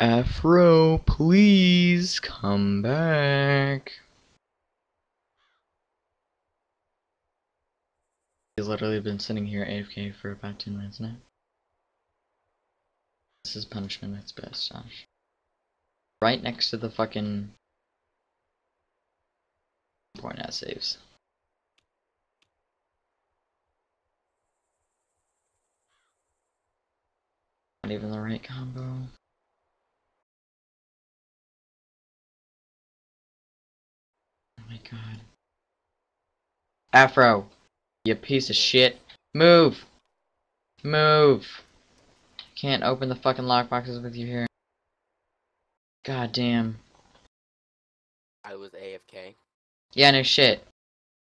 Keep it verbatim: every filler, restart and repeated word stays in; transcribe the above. Afro, please come back. He's literally been sitting here A F K for about two minutes now. This is punishment at its best, Josh. Right next to the fucking point out saves. Not even the right combo. Oh my god. Afro! You piece of shit. Move! Move! Can't open the fucking lockboxes with you here. God damn. I was A F K. Yeah, no shit.